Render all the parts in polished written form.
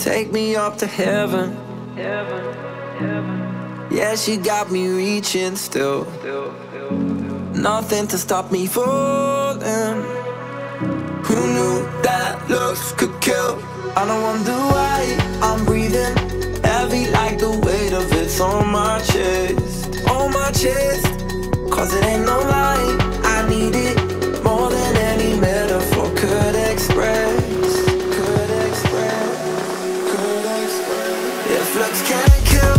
Take me up to heaven. Yeah, she got me reaching still. Nothing to stop me falling. Who knew that looks could kill? I don't wonder why I'm breathing heavy, like the weight of it's on my chest. On my chest. Cause it ain't no lie, I need it more than any metaphor could express. If looks can't kill,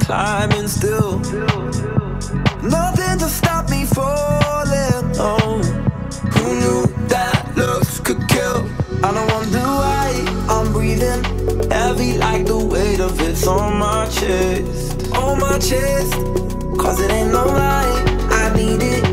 climbing still. Nothing to stop me falling. Oh, who knew that looks could kill? I don't wonder why I'm breathing heavy, like the weight of it's on my chest. On my chest. Cause it ain't no lie, I need it.